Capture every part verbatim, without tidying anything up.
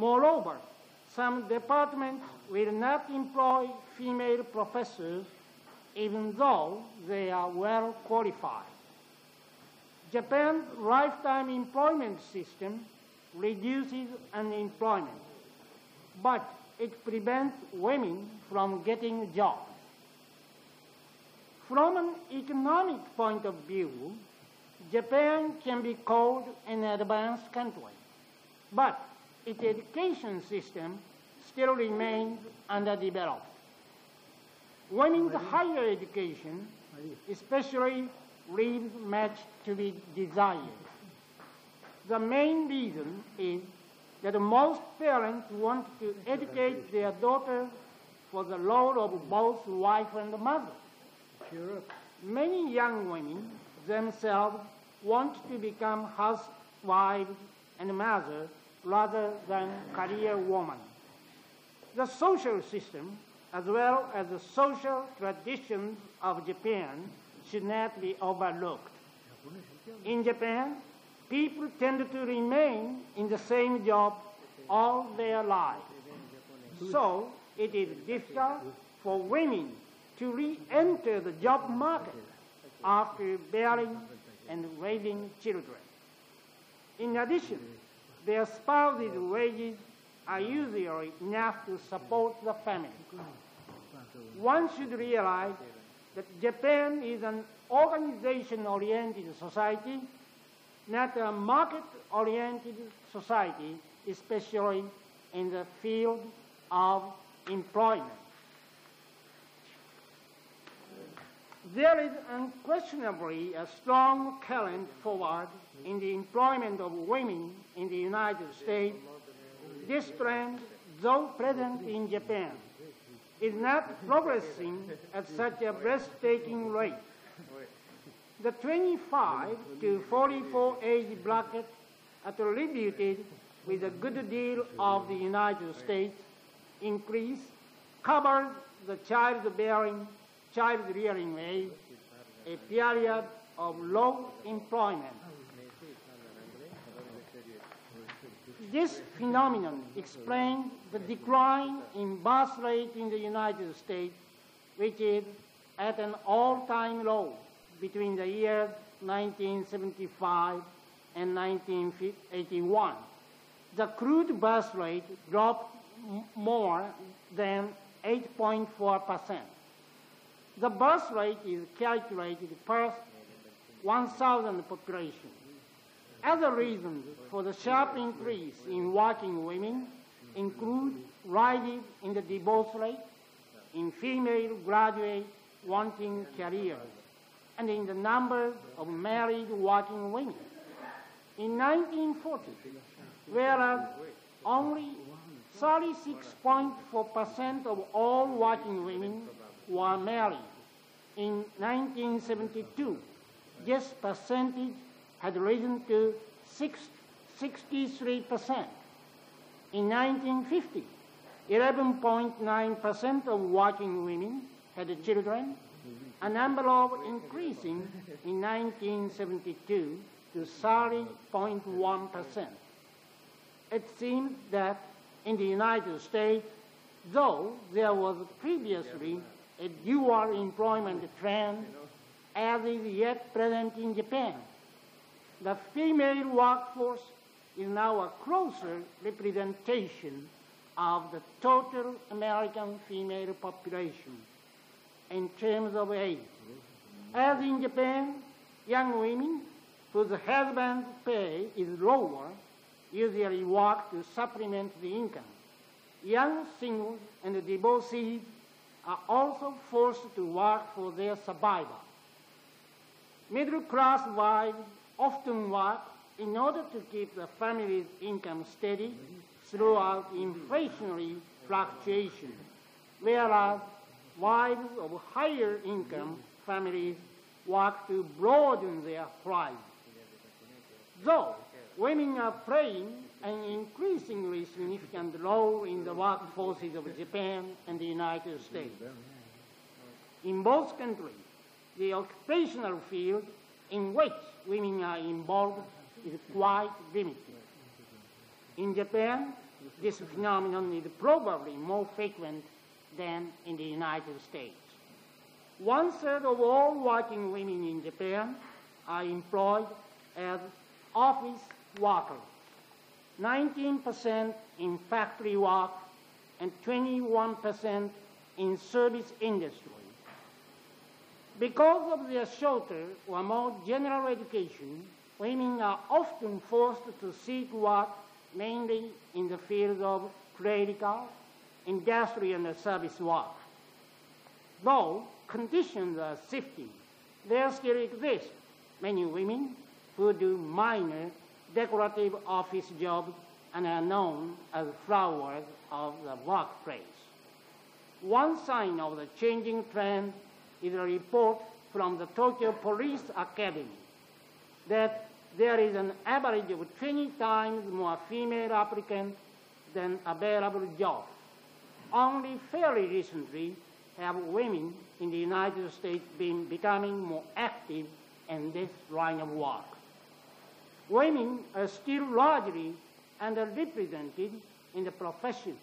Moreover, some departments will not employ female professors even though they are well qualified. Japan's lifetime employment system reduces unemployment, but it prevents women from getting jobs. From an economic point of view, Japan can be called an advanced country, but its education system still remains underdeveloped. Women's higher education, especially, leaves much to be desired. The main reason is that most parents want to educate their daughters for the role of both wife and mother. Many young women themselves want to become housewives and mothers rather than career women. The social system, as well as the social traditions of Japan, should not be overlooked. In Japan, people tend to remain in the same job all their lives. So it is difficult for women to re-enter the job market after bearing and raising children. In addition, their spouses' wages are usually enough to support the family. One should realize that Japan is an organization-oriented society, not a market-oriented society, especially in the field of employment. There is unquestionably a strong current forward in the employment of women in the United States. This trend, though present in Japan, is not progressing at such a breathtaking rate. The twenty-five to forty-four age bracket attributed with a good deal of the United States increase covers the childbearing child rearing age, a period of low employment. This phenomenon explains the decline in birth rate in the United States, which is at an all-time low between the years nineteen seventy-five and nineteen eighty-one. The crude birth rate dropped more than eight point four percent. The birth rate is calculated per one thousand population. Other reasons for the sharp increase in working women include rises in the divorce rate, in female graduates wanting careers, and in the number of married working women. In nineteen forty, whereas only thirty-six point four percent of all working women were married, in nineteen seventy-two, this percentage had risen to sixty-three percent. In nineteen fifty, eleven point nine percent of working women had children, a number of increasing in nineteen seventy-two to thirty point one percent. It seems that in the United States, though there was previously a dual employment trend, as is yet present in Japan, the female workforce is now a closer representation of the total American female population in terms of age. As in Japan, young women whose husband's pay is lower usually work to supplement the income. Young singles and divorcees are also forced to work for their survival. Middle-class wives often work in order to keep the family's income steady throughout inflationary fluctuations, whereas wives of higher income families work to broaden their horizons. Though women are playing an increasingly significant role in the workforces of Japan and the United States, in both countries, the occupational field in which women are involved is quite limited. In Japan, this phenomenon is probably more frequent than in the United States. One third of all working women in Japan are employed as office workers, nineteen percent in factory work, and twenty-one percent in service industry. Because of their shorter or more general education, women are often forced to seek work mainly in the fields of clerical, industrial, and service work. Though conditions are shifting, there still exist many women who do minor decorative office jobs and are known as flowers of the workplace. One sign of the changing trend is a report from the Tokyo Police Academy that there is an average of twenty times more female applicants than available jobs. Only fairly recently have women in the United States been becoming more active in this line of work. Women are still largely underrepresented in the profession.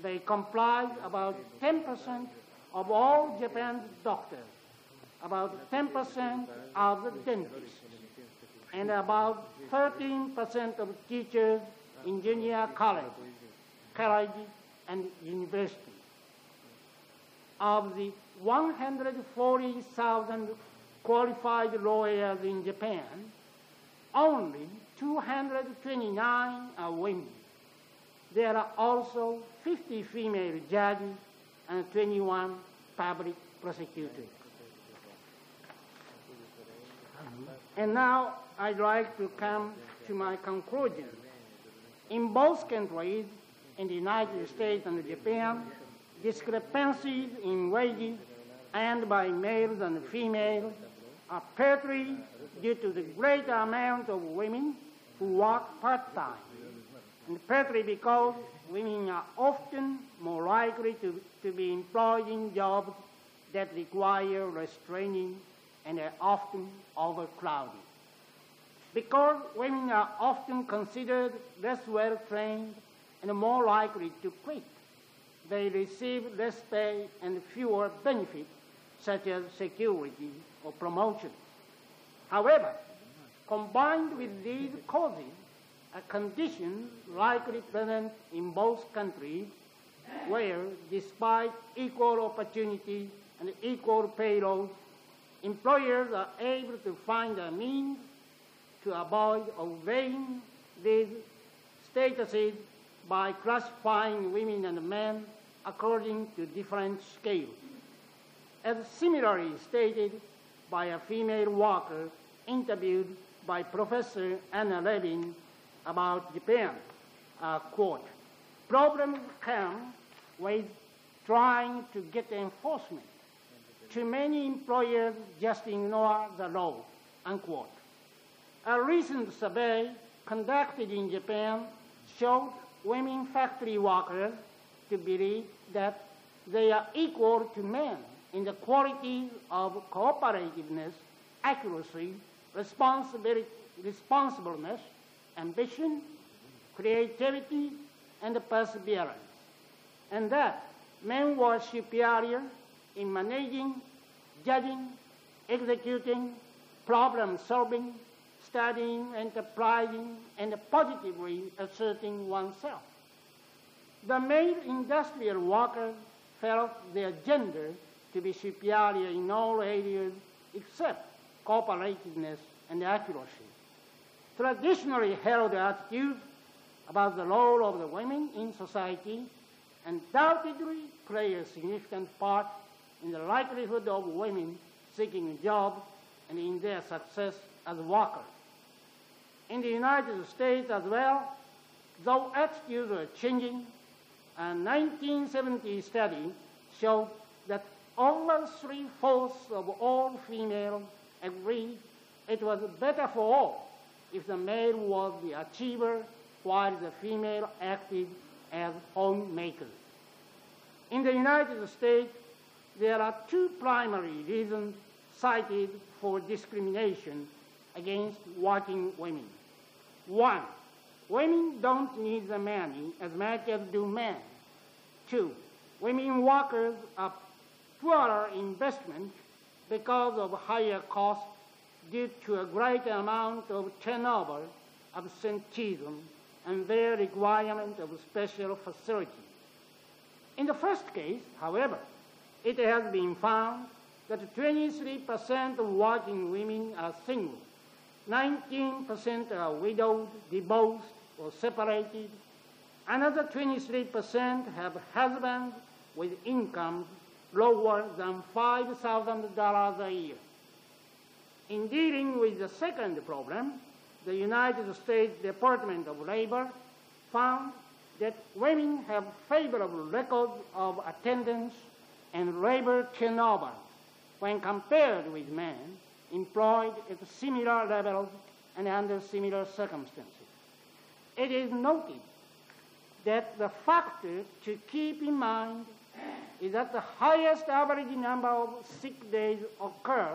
They comprise about ten percent of all Japan's doctors, about ten percent of the dentists, and about thirteen percent of teachers in junior colleges, colleges, and universities. Of the one hundred forty thousand qualified lawyers in Japan, only two hundred twenty-nine are women. There are also fifty female judges and twenty-one public prosecutors. And now I'd like to come to my conclusion. In both countries, in the United States and Japan, discrepancies in wages earned by males and females are partly due to the greater amount of women who work part-time, and partly because women are often more likely to, to be employed in jobs that require less training and are often overcrowded. Because women are often considered less well-trained and more likely to quit, they receive less pay and fewer benefits, such as security or promotion. However, combined with these causes, a condition likely present in both countries where, despite equal opportunity and equal payloads, employers are able to find a means to avoid obeying these statuses by classifying women and men according to different scales, as similarly stated by a female worker interviewed by Professor Anna Levin about Japan. Uh, quote, problems come with trying to get enforcement. Too many employers just ignore the law, unquote. A recent survey conducted in Japan showed women factory workers to believe that they are equal to men in the qualities of cooperativeness, accuracy, responsibility, responsibleness, ambition, creativity, and perseverance, and that men were superior in managing, judging, executing, problem-solving, studying, enterprising, and positively asserting oneself. The male industrial workers felt their gender to be superior in all areas except cooperativeness and accuracy. Traditionally held attitudes about the role of the women in society undoubtedly play a significant part in the likelihood of women seeking jobs and in their success as workers. In the United States as well, though attitudes are changing, a nineteen seventy study showed that over three-fourths of all females agreed it was better for all if the male was the achiever while the female acted as homemaker. In the United States, there are two primary reasons cited for discrimination against working women. One, Women don't need the money as much as do men. Two, women workers are poorer investment because of higher costs due to a greater amount of turnover, absenteeism, and their requirement of special facilities. In the first case, however, it has been found that twenty-three percent of working women are single, nineteen percent are widowed, divorced, or separated, another twenty-three percent have husbands with incomes lower than five thousand dollars a year. In dealing with the second problem, the United States Department of Labor found that women have favorable records of attendance and labor turnover when compared with men employed at similar levels and under similar circumstances. It is noted that the factor to keep in mind is that the highest average number of sick days occur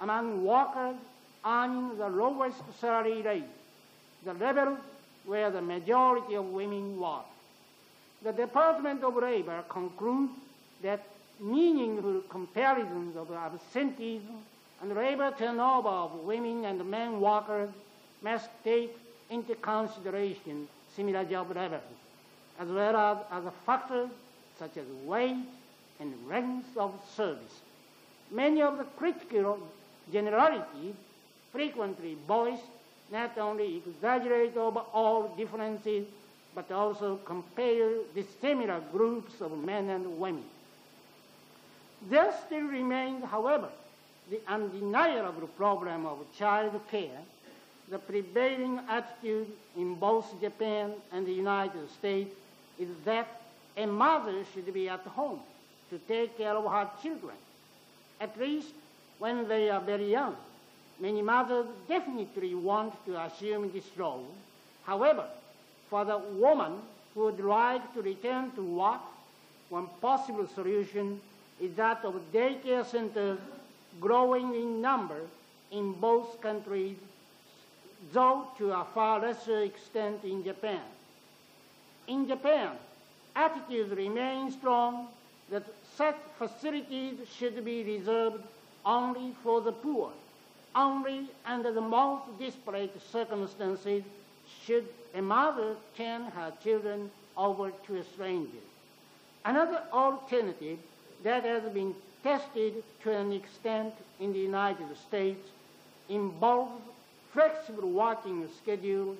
among workers earning the lowest salary rate, the level where the majority of women work. The Department of Labor concludes that meaningful comparisons of absenteeism and labor turnover of women and men workers must take into consideration similar job levels, as well as other factors such as wage and length of service. Many of the critical generalities frequently voiced not only exaggerate over all differences, but also compare dissimilar groups of men and women. There still remains, however, the undeniable problem of child care, the prevailing attitude in both Japan and the United States is that a mother should be at home to take care of her children, at least when they are very young. Many mothers definitely want to assume this role. However, for the woman who would like to return to work, one possible solution is that of daycare centers growing in number in both countries, though to a far lesser extent in Japan. In Japan, attitudes remain strong that such facilities should be reserved only for the poor. Only under the most disparate circumstances should a mother turn her children over to a stranger. Another alternative that has been tested to an extent in the United States involves flexible working schedules,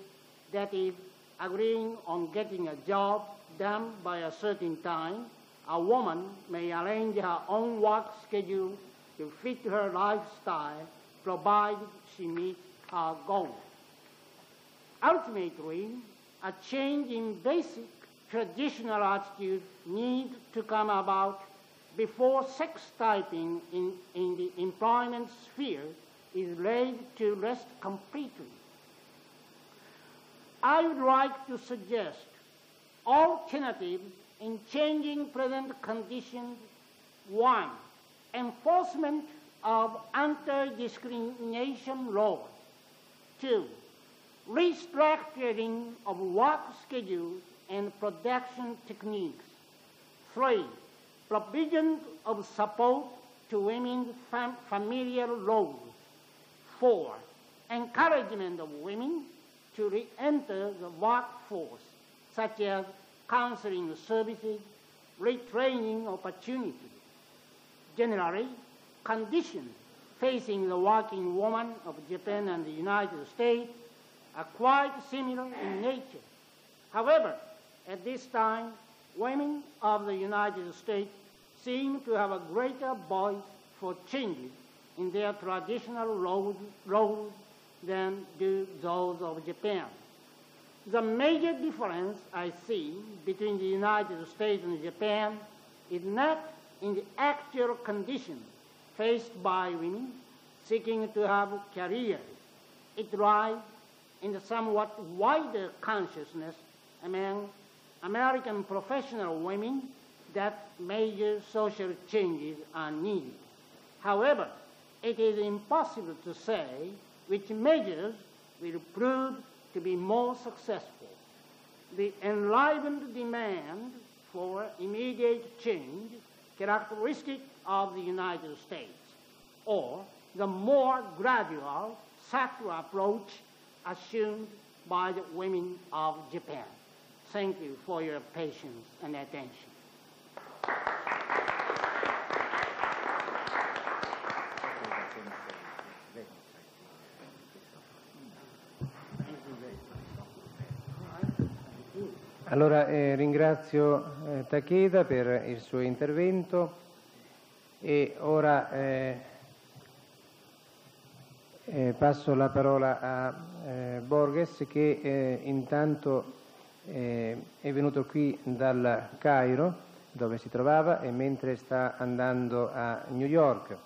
that is, agreeing on getting a job done by a certain time. A woman may arrange her own work schedule to fit her lifestyle, provided she meets her goal. Ultimately, a change in basic traditional attitude needs to come about before sex typing in, in the employment sphere is laid to rest completely. I would like to suggest alternatives in changing present conditions. One, enforcement of anti-discrimination laws. Two, restructuring of work schedules and production techniques. Three, provision of support to women's fam familial roles. Four, encouragement of women to re-enter the workforce, such as counseling services, retraining opportunities. Generally, conditions facing the working woman of Japan and the United States are quite similar in nature. However, at this time, women of the United States seem to have a greater voice for changes in their traditional roles than do those of Japan. The major difference I see between the United States and Japan is not in the actual conditions faced by women seeking to have careers. It lies in the somewhat wider consciousness among American professional women that major social changes are needed. However, it is impossible to say which measures will prove to be more successful. the enlivened demand for immediate change characteristic of the United States, or the more gradual, subtle approach assumed by the women of Japan. Thank you for your patience and attention. Allora eh, ringrazio eh, Takeda per il suo intervento e ora eh, eh, passo la parola a eh, Borges che eh, intanto eh, è venuto qui dal Cairo dove si trovava e mentre sta andando a New York.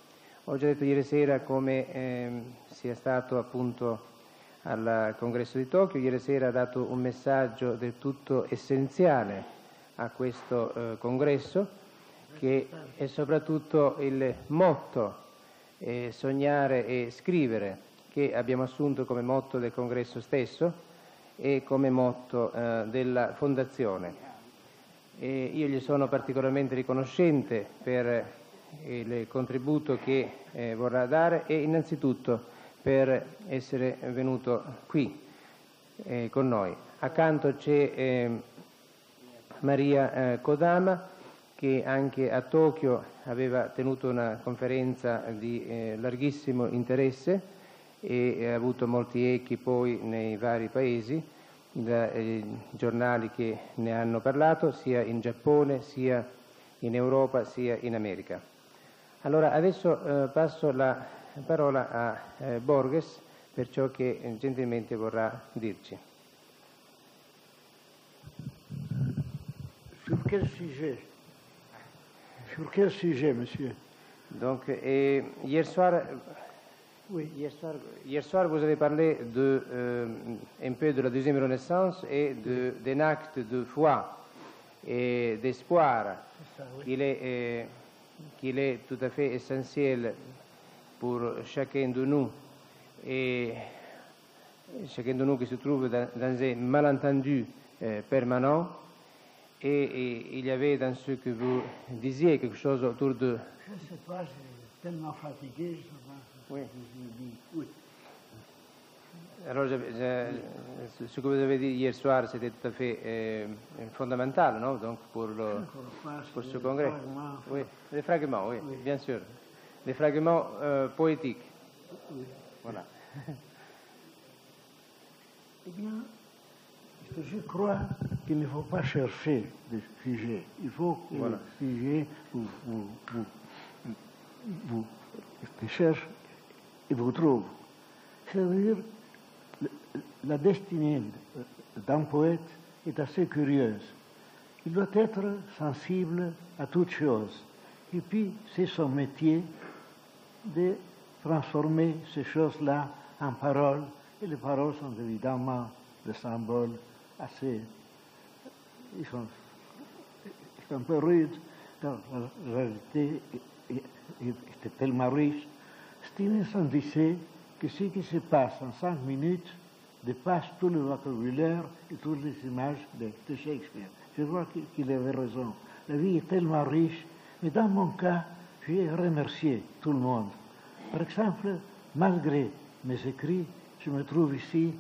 Ho già detto ieri sera come eh, sia stato appunto al congresso di Tokyo, ieri sera ha dato un messaggio del tutto essenziale a questo eh, congresso che è soprattutto il motto eh, sognare e scrivere che abbiamo assunto come motto del congresso stesso e come motto eh, della fondazione. E io gli sono particolarmente riconoscente per il contributo che eh, vorrà dare e innanzitutto per essere venuto qui eh, con noi. Accanto c'è eh, Maria eh, Kodama che anche a Tokyo aveva tenuto una conferenza di eh, larghissimo interesse e ha avuto molti echi poi nei vari paesi, da eh, giornali che ne hanno parlato sia in Giappone sia in Europa sia in America. Allora adesso eh, passo la parola a eh, Borges per ciò che eh, gentilmente vorrà dirci. Sur quel sujet? Sur quel sujet, monsieur? Donc, eh, hier soir, oui. hier soir, hier soir, vous avez parlé de, euh, un peu de la deuxième Renaissance et d'un acte de foi et d'espoir oui. qu'il est, eh, qu'il est tout à fait essentiel pour chacun de nous et chacun de nous qui se trouve dans, dans un malentendu euh, permanent et, et il y avait dans ce que vous disiez quelque chose autour de... Je ne sais pas, je suis tellement fatigué, je ne sais pas ce que j'ai dit. Alors je, je, ce que vous avez dit hier soir c'était tout à fait euh, fondamental, non? Donc pour, le, pour ce congrès. Oui, les fragments, oui, oui. Bien sûr. Les fragments euh, poétiques. Oui. Voilà. Eh bien, je crois qu'il ne faut pas chercher de sujet. Il faut que voilà. le sujet vous, vous, vous, vous, vous cherche et vous trouve. C'est-à-dire, la destinée d'un poète est assez curieuse. Il doit être sensible à toutes choses. Et puis, c'est son métier de transformer ces choses-là en paroles, et les paroles sont évidemment des symboles assez... Ils sont, ils sont un peu rudes, dans la réalité, c'est tellement riche. Stevenson disait que ce qui se passe en cinq minutes dépasse tout le vocabulaire et toutes les images de, de Shakespeare. Je crois qu'il avait raison. La vie est tellement riche, mais dans mon cas, j'ai remercié tout le monde. Par exemple, malgré mes écrits, je me trouve ici,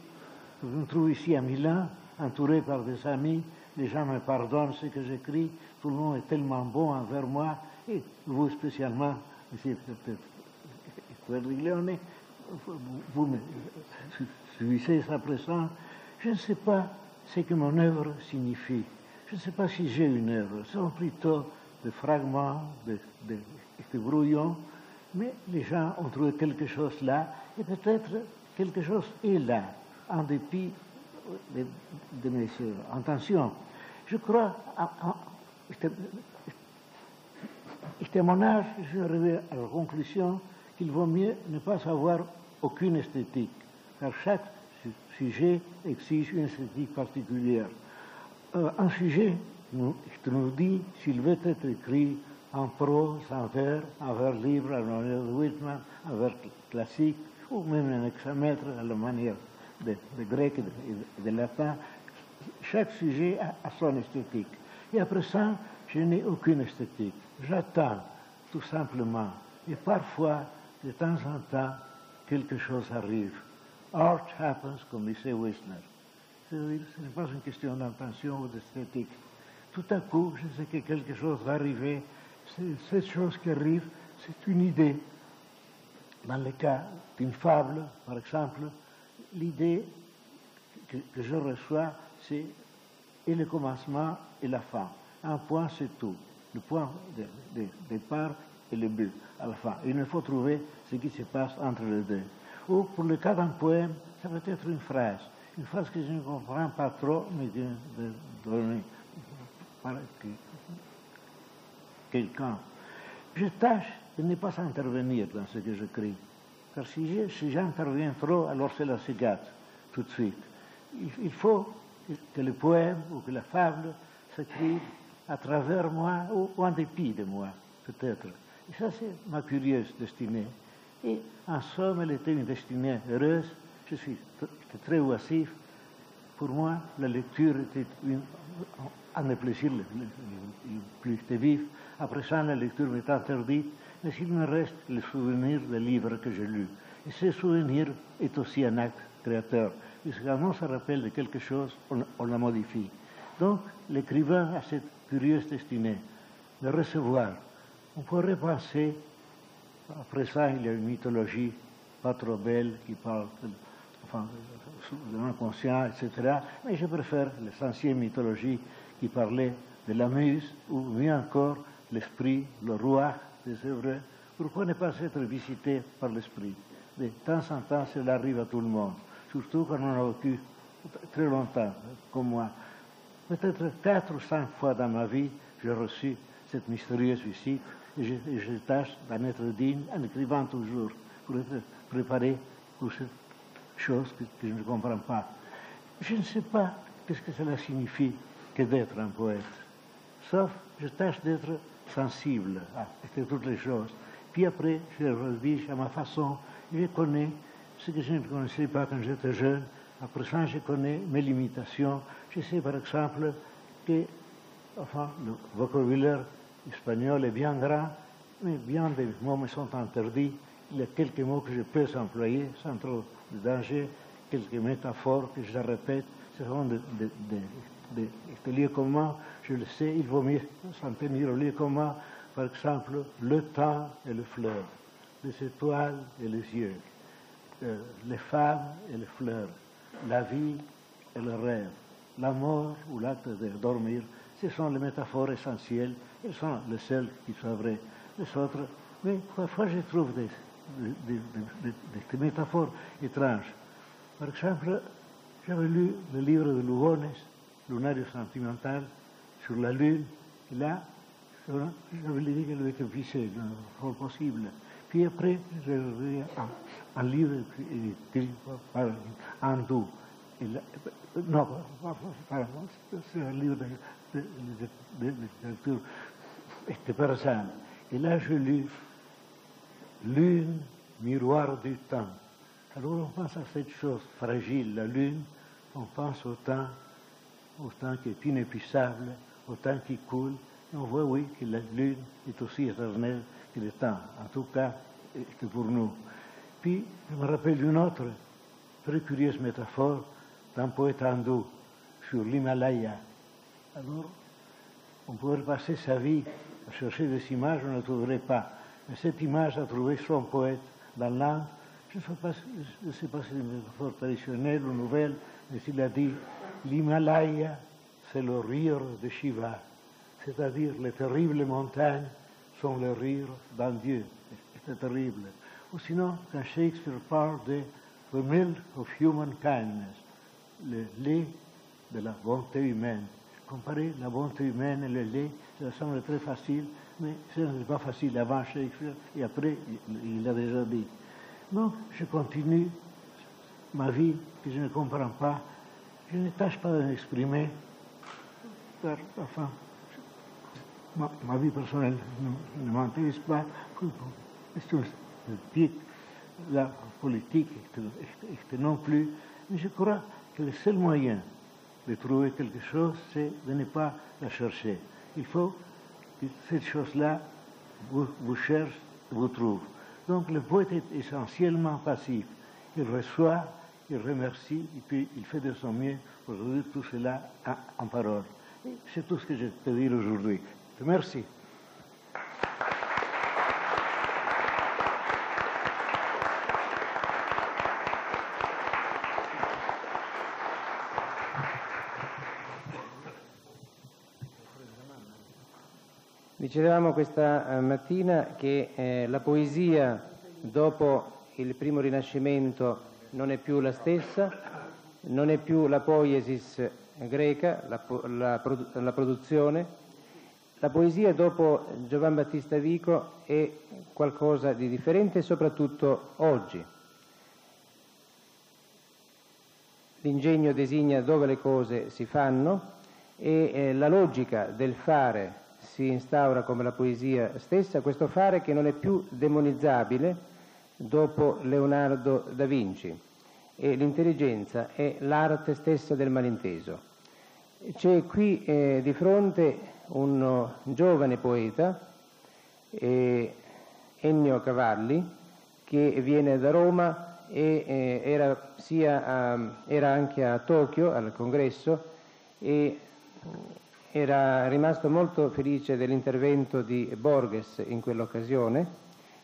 je me trouve ici à Milan, entouré par des amis, les gens me pardonnent ce que j'écris, tout le monde est tellement bon envers moi, et vous spécialement, monsieur Verlaine, vous me suivez sa présence. Je ne sais pas ce que mon œuvre signifie, je ne sais pas si j'ai une œuvre, c'est plutôt des fragments, des de, de brouillons, mais les gens ont trouvé quelque chose là, et peut-être quelque chose est là, en dépit de, de mes intentions. Je crois, à mon âge, je suis arrivé à la conclusion qu'il vaut mieux ne pas avoir aucune esthétique, car chaque sujet exige une esthétique particulière. Euh, un sujet nous, nous dit s'il veut être écrit en prose, en vers, en vers libre, à la manière de Whitman, en vers classique, ou même un hexamètre à la manière des de Grecs et des de Latins. chaque sujet a, a son esthétique. Et après ça, je n'ai aucune esthétique. J'attends, tout simplement. Et parfois, de temps en temps, quelque chose arrive. Art happens, comme disait Whistler. Ce n'est pas une question d'intention ou d'esthétique. Tout à coup, je sais que quelque chose va arriver. Cette chose qui arrive, c'est une idée. Dans le cas d'une fable, par exemple, l'idée que, que je reçois, c'est et le commencement et la fin. Un point, c'est tout. Le point de départ et le but, à la fin. Il faut trouver ce qui se passe entre les deux. Ou pour le cas d'un poème, ça peut être une phrase. Une phrase que je ne comprends pas trop, mais que quelqu'un. Je tâche de ne pas intervenir dans ce que j'écris. Car si, si j'interviens trop, alors c'est la cigate, tout de suite. Il, il faut que le poème ou que la fable s'écrive à travers moi ou, ou en dépit de moi, peut-être. Et ça, c'est ma curieuse destinée. Et en somme, elle était une destinée heureuse. Je suis très oisif. Pour moi, la lecture était une, un des plaisirs les plus vifs. Après ça, la lecture m'est interdite, mais il me reste le souvenir des livres que j'ai lus. Et ce souvenir est aussi un acte créateur. Quand on se rappelle de quelque chose, on, on la modifie. Donc, l'écrivain a cette curieuse destinée de recevoir. On pourrait penser, après ça, il y a une mythologie pas trop belle qui parle de, enfin, de l'inconscient, et cetera. Mais je préfère l'ancienne mythologie qui parlait de la muse, ou mieux encore, l'esprit, le roi des œuvres. Pourquoi ne pas être visité par l'esprit? De temps en temps, cela arrive à tout le monde, surtout quand on a vécu très longtemps, comme moi. Peut-être quatre ou cinq fois dans ma vie, j'ai reçu cette mystérieuse visite et je, et je tâche d'en être digne en écrivant toujours pour être préparé pour cette chose que, que je ne comprends pas. Je ne sais pas ce que cela signifie que d'être un poète, sauf je tâche d'être sensible à toutes les choses. Puis après, je rédige à ma façon. Je connais ce que je ne connaissais pas quand j'étais jeune. Après ça, je connais mes limitations. Je sais par exemple que enfin, le vocabulaire espagnol est bien grand, mais bien des mots me sont interdits. Il y a quelques mots que je peux employer sans trop de danger, quelques métaphores que je répète. Ce sont des de, de, de, de, de lieux communs. Je le sais, il vaut mieux s'en tenir au lieu commun. Par exemple, le temps et le fleur, les étoiles et les yeux, euh, les femmes et les fleurs, la vie et le rêve, la mort ou l'acte de dormir. Ce sont les métaphores essentielles, elles sont les seules qui sont vraies, les autres. Mais parfois je trouve des, des, des, des, des métaphores étranges. Par exemple, j'avais lu le livre de Lugones, Lunario Sentimental, sur la Lune, et là, j'avais dit qu'elle était vissée, non possible. Puis après, j'ai lu un, un livre écrit par un hindou. Non, c'est un livre de littérature de persane. Et là, je lis Lune, miroir du temps. Alors, on pense à cette chose fragile, la Lune, on pense au temps, au temps qui est inépuisable, au temps qui coule. Et on voit, oui, que la Lune est aussi éternelle que le temps, en tout cas, que pour nous. Puis, je me rappelle une autre très curieuse métaphore d'un poète hindou sur l'Himalaya. Alors, on pourrait passer sa vie à chercher des images, on ne trouverait pas. Mais cette image a trouvé son poète dans l'Inde. Je ne sais pas si c'est une métaphore traditionnelle ou nouvelle, mais il a dit « L'Himalaya, c'est le rire de Shiva ». C'est-à-dire, les terribles montagnes sont le rire d'un Dieu. C'est terrible. Ou sinon, quand Shakespeare parle de « the milk of human kindness », le lait de la bonté humaine. Comparer la bonté humaine et le lait, ça semble très facile, mais ce n'est pas facile avant Shakespeare, et après, il l'a déjà dit. Donc, je continue ma vie que je ne comprends pas. Je ne tâche pas d'exprimer, car, enfin, Ma, ma vie personnelle ne, ne m'intéresse pas. C'est politique, la politique, et non plus. Mais je crois que le seul moyen de trouver quelque chose, c'est de ne pas la chercher. Il faut que cette chose-là vous, vous cherche, vous trouve. Donc le poète est essentiellement passif. Il reçoit, il remercie, et puis il fait de son mieux pour réduire tout cela en parole. C'est tout ce que je peux dire aujourd'hui. Merci. Dicevamo questa mattina che eh, la poesia dopo il primo Rinascimento non è più la stessa, non è più la poiesis greca, la, la, la produzione. La poesia dopo Giovan Battista Vico è qualcosa di differente, soprattutto oggi. L'ingegno designa dove le cose si fanno e eh, la logica del fare si instaura come la poesia stessa, questo fare che non è più demonizzabile dopo Leonardo da Vinci, e l'intelligenza è l'arte stessa del malinteso. C'è qui eh, di fronte un giovane poeta, eh, Ennio Cavalli, che viene da Roma e eh, era, sia a, era anche a Tokyo al congresso, e era rimasto molto felice dell'intervento di Borges in quell'occasione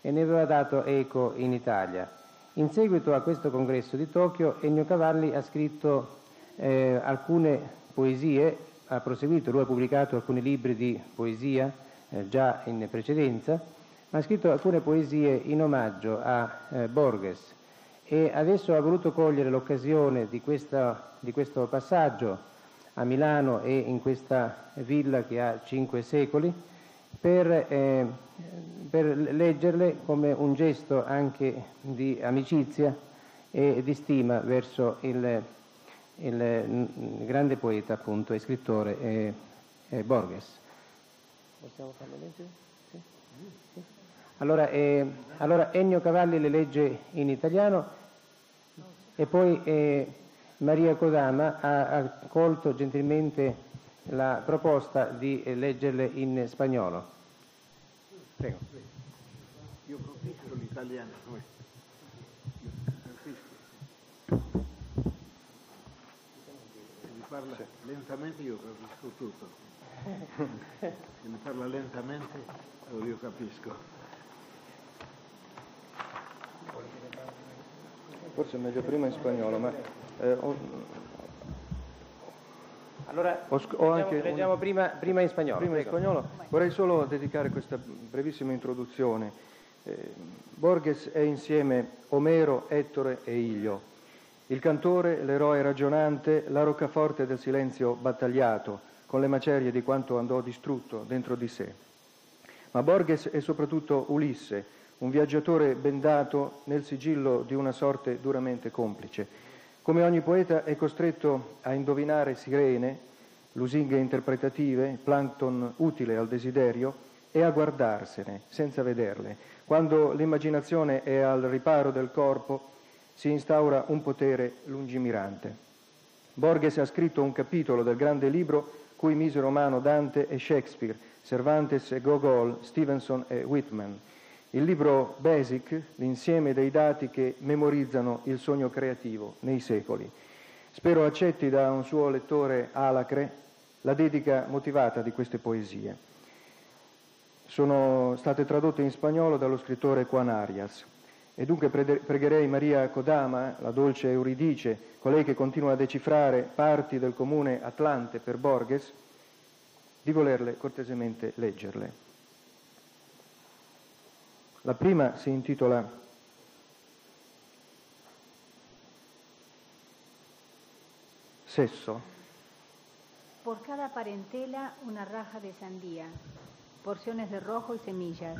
e ne aveva dato eco in Italia. In seguito a questo congresso di Tokyo, Ennio Cavalli ha scritto eh, alcune poesie, ha proseguito, lui ha pubblicato alcuni libri di poesia eh, già in precedenza, ma ha scritto alcune poesie in omaggio a eh, Borges, e adesso ha voluto cogliere l'occasione di, di questo passaggio a Milano e in questa villa che ha cinque secoli, per, eh, per leggerle come un gesto anche di amicizia e di stima verso il, il grande poeta, appunto, e scrittore eh, eh, Borges. Possiamo farlo leggere? Sì? Sì. Allora, eh, allora Ennio Cavalli le legge in italiano e poi... Eh, Maria Kodama ha accolto gentilmente la proposta di leggerle in spagnolo. Prego. Io preferisco l'italiano. Se mi parla lentamente io capisco tutto. Se mi parla lentamente io capisco. Forse è meglio prima in spagnolo, ma... Eh, ho, allora, ho, ho leggiamo, anche leggiamo un, prima, prima in spagnolo. Prima in spagnolo. Vorrei solo dedicare questa brevissima introduzione. Eh, Borges è insieme Omero, Ettore e Ilio. Il cantore, l'eroe ragionante, la roccaforte del silenzio battagliato, con le macerie di quanto andò distrutto dentro di sé. Ma Borges è soprattutto Ulisse, un viaggiatore bendato nel sigillo di una sorte duramente complice. Come ogni poeta è costretto a indovinare sirene, lusinghe interpretative, plancton utile al desiderio, e a guardarsene senza vederle. Quando l'immaginazione è al riparo del corpo si instaura un potere lungimirante. Borges ha scritto un capitolo del grande libro cui misero mano Dante e Shakespeare, Cervantes e Gogol, Stevenson e Whitman. Il libro Basic, l'insieme dei dati che memorizzano il sogno creativo nei secoli. Spero accetti da un suo lettore alacre la dedica motivata di queste poesie. Sono state tradotte in spagnolo dallo scrittore Juan Arias. E dunque pregherei Maria Kodama, la dolce Euridice, colei che continua a decifrare parti del comune Atlante per Borges, di volerle cortesemente leggerle. La prima si intitola Sesso. Por cada parentela una raja de sandía, porciones de rojo y semillas,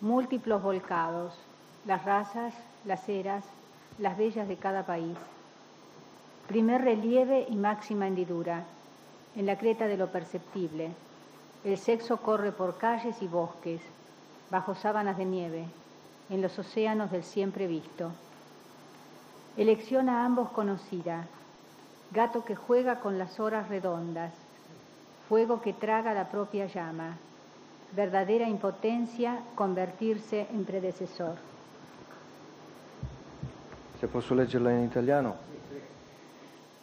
múltiplos volcados, las razas, las eras, las bellas de cada país. Primer relieve y máxima hendidura, en la creta de lo perceptible. El sexo corre por calles y bosques, bajo sábanas de nieve, en los océanos del siempre visto. Elección a ambos conocida, gato que juega con las horas redondas, fuego que traga la propia llama, verdadera impotencia convertirse en predecesor. Se posso leggerla in italiano?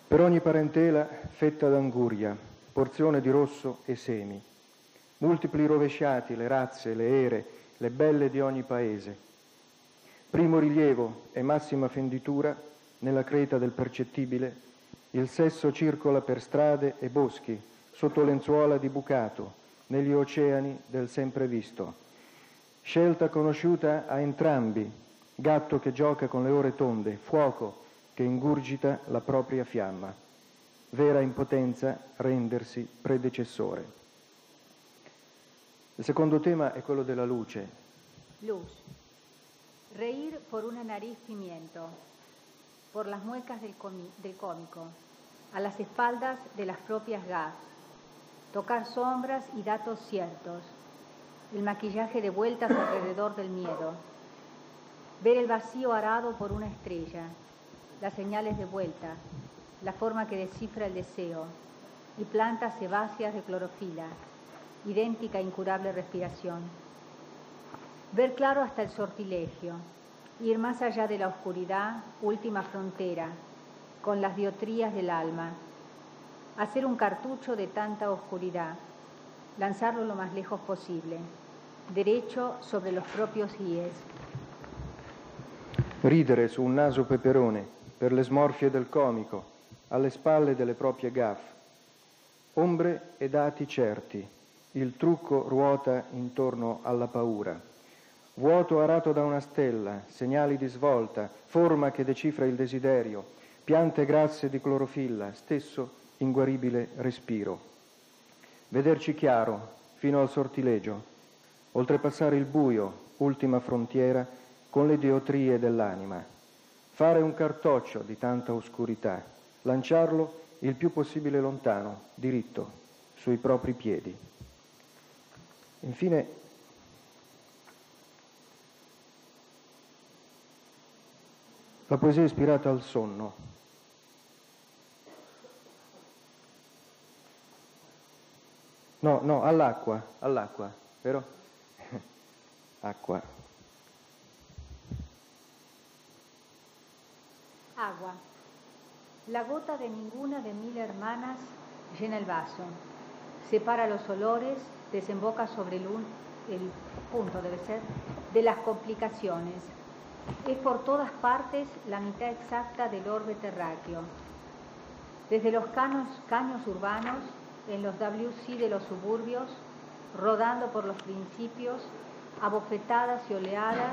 Per ogni parentela fetta d'anguria, porzione di rosso e semi, multipli rovesciati, le razze, le ere, le belle di ogni paese. Primo rilievo e massima fenditura nella creta del percettibile, il sesso circola per strade e boschi, sotto lenzuola di bucato, negli oceani del sempre visto. Scelta conosciuta a entrambi, gatto che gioca con le ore tonde, fuoco che ingurgita la propria fiamma. Vera impotenza rendersi predecessore. Il secondo tema è quello della luce. Luz. Reír por una nariz pimiento, por las muecas del, del cómico, a las espaldas de las propias gafas, tocar sombras y datos ciertos, el maquillaje de vueltas alrededor del miedo, ver el vacío arado por una estrella, las señales de vuelta, la forma que descifra el deseo, y plantas sebáceas de clorofila, idéntica e incurable respiración. Ver claro hasta el sortilegio, ir más allá de la oscuridad, última frontera, con las diotrías del alma, hacer un cartucho de tanta oscuridad, lanzarlo lo más lejos posible, derecho sobre los propios pies. Ridere su un naso peperone, per le smorfie del comico, alle spalle delle proprie gaffe, ombre e dati certi, il trucco ruota intorno alla paura. Vuoto arato da una stella, segnali di svolta, forma che decifra il desiderio, piante grasse di clorofilla, stesso inguaribile respiro. Vederci chiaro, fino al sortilegio, oltrepassare il buio, ultima frontiera, con le diotrie dell'anima. Fare un cartoccio di tanta oscurità, lanciarlo il più possibile lontano, diritto, sui propri piedi. Infine, la poesia è ispirata al sonno. No, no, all'acqua, all'acqua, vero? Acqua. Agua. La gota de ninguna de mil hermanas llena el vaso, separa los olores, desemboca sobre el, un, el punto, debe ser, de las complicaciones. Es por todas partes la mitad exacta del orbe terráqueo. Desde los canos, caños urbanos, en los W C de los suburbios, rodando por los principios, abofetadas y oleadas,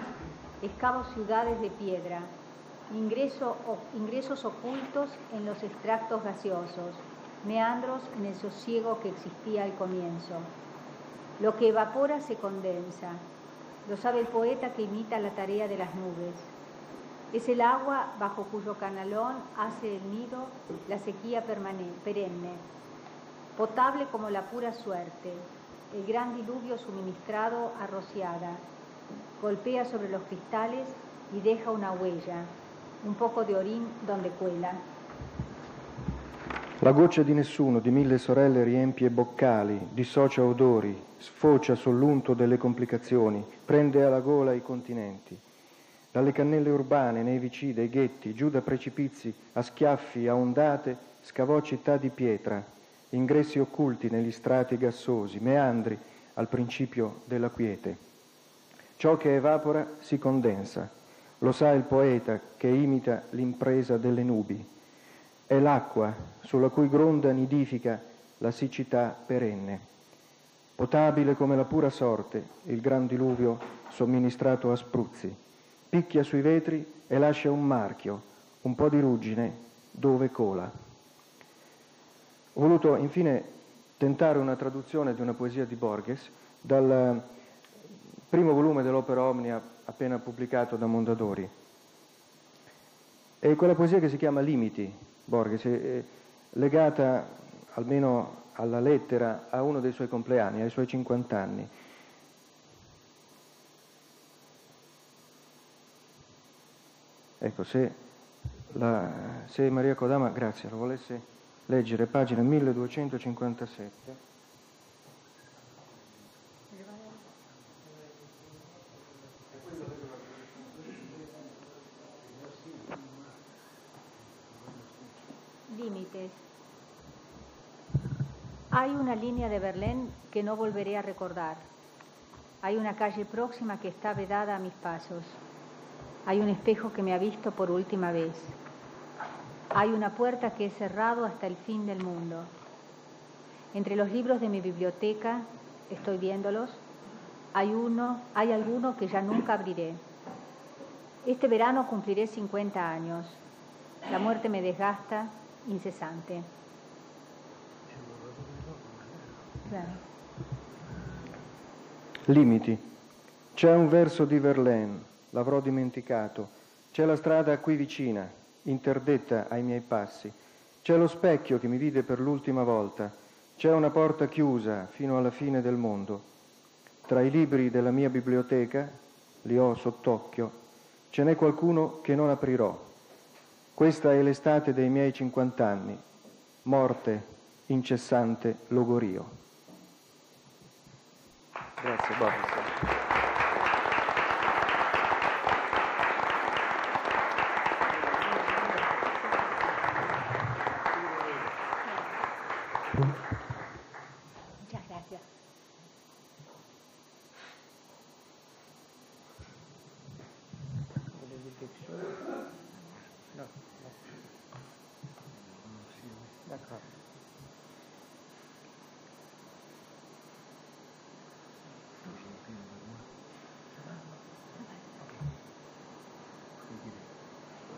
excavo ciudades de piedra, ingreso, o, ingresos ocultos en los extractos gaseosos, meandros en el sosiego que existía al comienzo. Lo que evapora se condensa. Lo sabe el poeta que imita la tarea de las nubes. Es el agua bajo cuyo canalón hace el nido la sequía perenne, potable como la pura suerte, el gran diluvio suministrado a rociada. Golpea sobre los cristales y deja una huella, un poco de orín donde cuela. La goccia di nessuno, di mille sorelle, riempie boccali, dissocia odori, sfocia sull'unto delle complicazioni, prende alla gola i continenti. Dalle cannelle urbane, nei vicini, dai ghetti, giù da precipizi, a schiaffi, a ondate, scavò città di pietra, ingressi occulti negli strati gassosi, meandri al principio della quiete. Ciò che evapora si condensa, lo sa il poeta che imita l'impresa delle nubi. È l'acqua sulla cui gronda nidifica la siccità perenne, potabile come la pura sorte, il gran diluvio somministrato a spruzzi, picchia sui vetri e lascia un marchio, un po' di ruggine dove cola. Ho voluto infine tentare una traduzione di una poesia di Borges dal primo volume dell'Opera Omnia appena pubblicato da Mondadori. È quella poesia che si chiama Limiti. Borges è legata, almeno alla lettera, a uno dei suoi compleanni, ai suoi cinquanta anni. Ecco, se la, se Maria Kodama, grazie, lo volesse leggere, pagina milleduecentocinquantasette. Límites. Hay una línea de Verlaine que no volveré a recordar. Hay una calle próxima que está vedada a mis pasos. Hay un espejo que me ha visto por última vez. Hay una puerta que he cerrado hasta el fin del mundo. Entre los libros de mi biblioteca, estoy viéndolos, hay uno, hay alguno que ya nunca abriré. Este verano cumpliré cincuenta años. La muerte me desgasta, incesante. Claro. Limiti. C'è un verso di Verlaine, l'avrò dimenticato. C'è la strada qui vicina, interdetta ai miei passi. C'è lo specchio che mi vide per l'ultima volta. C'è una porta chiusa fino alla fine del mondo. Tra i libri della mia biblioteca, li ho sott'occhio, ce n'è qualcuno che non aprirò. Questa è l'estate dei miei cinquanta anni, morte, incessante logorio. Grazie, Borges. Già, grazie.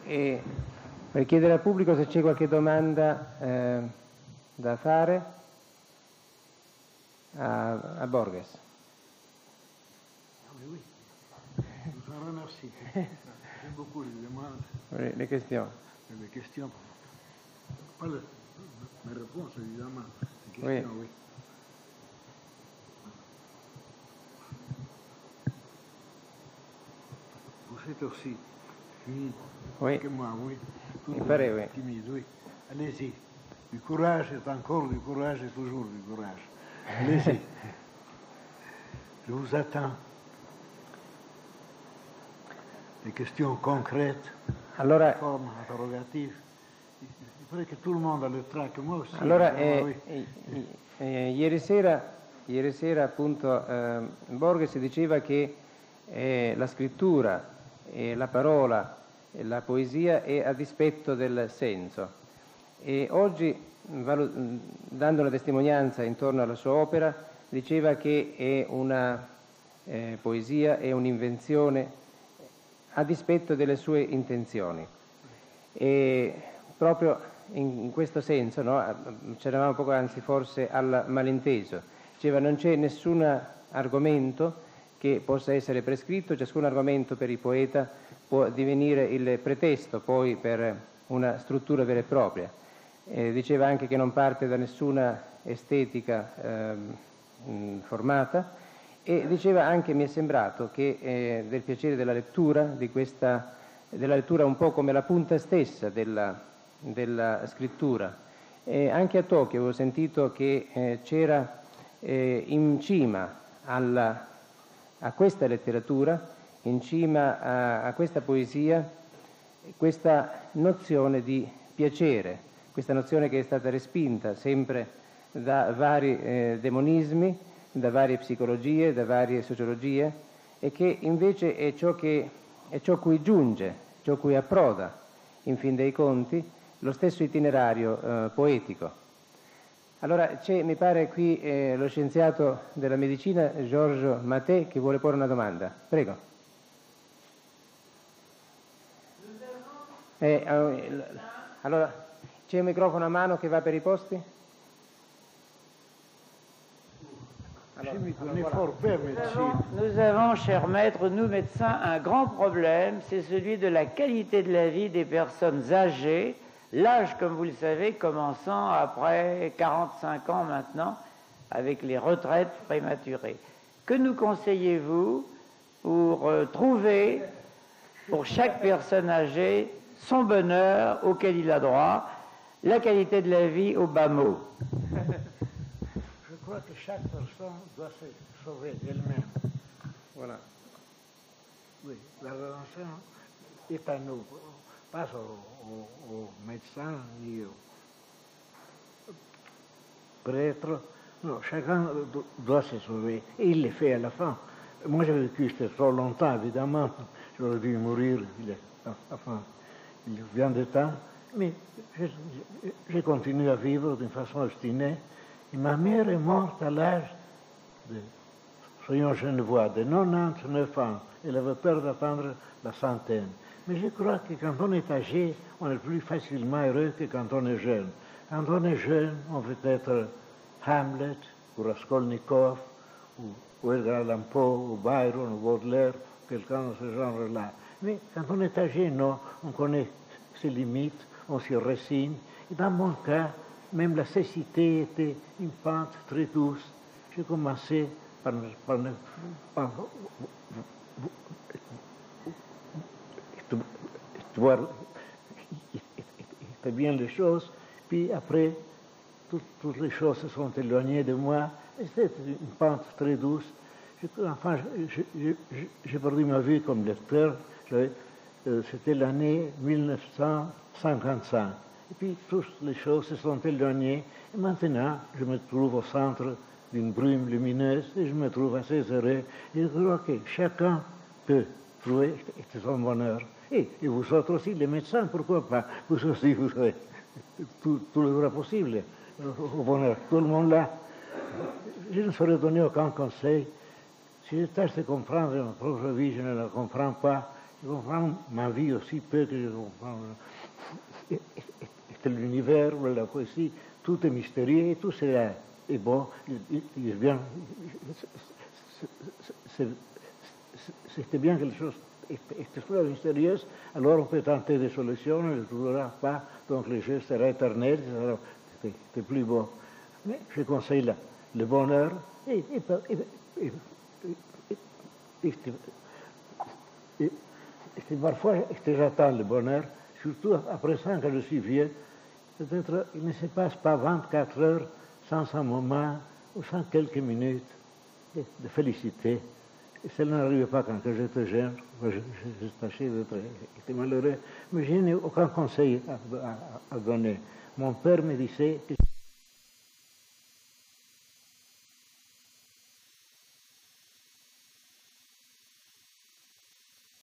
E per chiedere al pubblico se c'è qualche domanda eh, da fare a, a Borges. Les questions. Les questions. Pas la réponse, évidemment. Les questions, oui. Vous êtes aussi timide. Oui. Que moi, oui. Il paraît, oui. Timide, oui. Allez-y. Du courage est encore du courage et toujours du courage. Allez-y. Je vous attends. Des questions concrètes. Allora, forme interrogative. Il paraît que tout le monde a le trac, moi aussi. Allora, eh, oui. eh, eh, ieri sera, ieri sera appunto, eh, Borges diceva che eh, la scrittura, eh, la parola, la poesia è a dispetto del senso, e oggi, dando una testimonianza intorno alla sua opera, diceva che è una eh, poesia, è un'invenzione a dispetto delle sue intenzioni. E proprio in, in questo senso, no, c'eravamo poco anzi forse al malinteso, diceva non c'è nessun argomento che possa essere prescritto, ciascun argomento per il poeta può divenire il pretesto poi per una struttura vera e propria. Eh, diceva anche che non parte da nessuna estetica eh, formata, e diceva anche, mi è sembrato, che eh, del piacere della lettura, di questa, della lettura un po' come la punta stessa della, della scrittura. Eh, anche a Tokyo avevo sentito che eh, c'era eh, in cima alla, a questa letteratura, in cima a, a questa poesia, questa nozione di piacere, questa nozione che è stata respinta sempre da vari eh, demonismi, da varie psicologie, da varie sociologie, e che invece è ciò, che, è ciò cui giunge, ciò cui approda, in fin dei conti, lo stesso itinerario eh, poetico. Allora c'è, mi pare, qui eh, lo scienziato della medicina, Georges Mathé, che vuole porre una domanda. Prego. Eh, allora, c'è un microfono a mano che va per i posti? Allora, nous avons, cher maître, nous médecins, un grand problème, c'est celui de la qualité de la vie des personnes âgées, l'âge, comme vous le savez, commençant après quarantacinq ans maintenant, avec les retraites prématurées. Que nous conseillez-vous pour euh, trouver, pour chaque personne âgée, son bonheur auquel il a droit, la qualité de la vie au bas mot. Je crois que chaque personne doit se sauver elle-même. Voilà. Oui, la relation est à nous, pas au, au, au médecin ni au prêtre. Non, chacun doit se sauver. Et il le fait à la fin. Moi, j'ai vécu trop longtemps, évidemment. J'aurais dû mourir enfin, il y a bien de temps. Mais j'ai continué à vivre d'une façon obstinée. Et ma mère est morte à l'âge de, soyons genevois, de quatre-vingt-dix-neuf ans. Elle avait peur d'atteindre la centaine. Mais je crois que quand on est âgé, on est plus facilement heureux que quand on est jeune. Quand on est jeune, on veut être Hamlet, ou Raskolnikov, ou Edgar Lampo, ou Byron, ou Baudelaire, quelqu'un de ce genre-là. Mais quand on est âgé, non, on connaît ses limites, on s'y résigne. Et dans mon cas, même la cécité était une pente très douce. J'ai commencé par, par, par, par voir très bien les choses, puis après, Tout, toutes les choses se sont éloignées de moi. C'était une pente très douce. Enfin, j'ai perdu ma vie comme lecteur. Euh, C'était l'année mille neuf cent cinquante-cinq. Et puis, toutes les choses se sont éloignées. Et maintenant, je me trouve au centre d'une brume lumineuse et je me trouve assez heureux. Et je crois que chacun peut trouver son bonheur. Et, et vous autres aussi, les médecins, pourquoi pas? Vous aussi, vous savez, tout, tout le droit possible. Au bonheur, tout le monde là. Je ne saurais donner aucun conseil. Si je tâche de comprendre ma propre vie, je ne la comprends pas. Je comprends ma vie aussi peu que je comprends l'univers, la poésie. Tout est mystérieux et tout cela est bon. C'est bien, c'était bien quelque chose extrêmement mystérieux. Alors on peut tenter des solutions, on ne les trouvera pas. Donc le jeu sera éternel. C'est plus beau. Mais je conseille là, le bonheur et, et, et, et, et, et parfois j'attends le bonheur, surtout après ça que je suis vieux. Peut-être il ne se passe pas vingt-quatre heures sans un moment ou sans quelques minutes de, de félicité. Et cela n'arrivait pas quand j'étais jeune. Je, je, je tâchais d'être malheureux, mais je n'ai aucun conseil à, à, à donner. Mon père me disait que